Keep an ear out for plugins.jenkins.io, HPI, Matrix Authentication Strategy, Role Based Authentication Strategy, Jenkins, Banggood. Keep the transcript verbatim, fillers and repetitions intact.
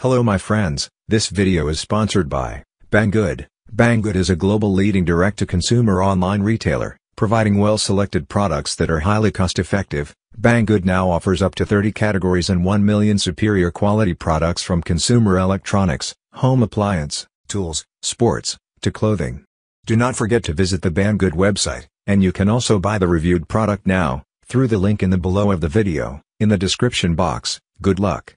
Hello my friends, this video is sponsored by Banggood. Banggood is a global leading direct-to-consumer online retailer, providing well-selected products that are highly cost-effective, Banggood now offers up to thirty categories and one million superior quality products from consumer electronics, home appliance, tools, sports, to clothing. Do not forget to visit the Banggood website, and you can also buy the reviewed product now, through the link in the below of the video, in the description box. Good luck,